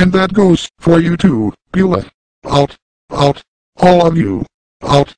and that goes for you too, Beulah. Out, out, all of you, out.